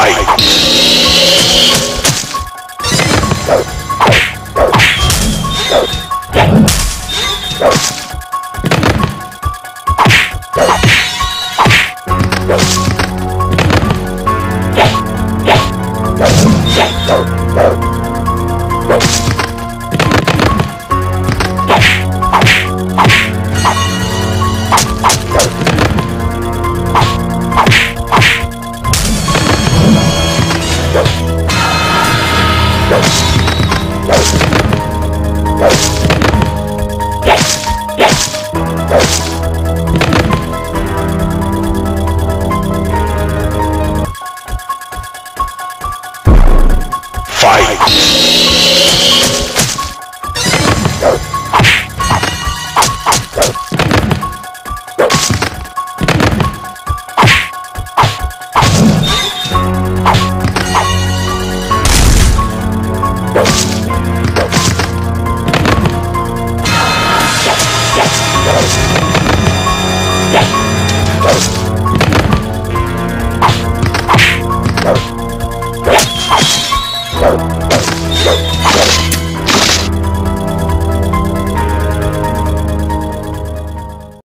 fight.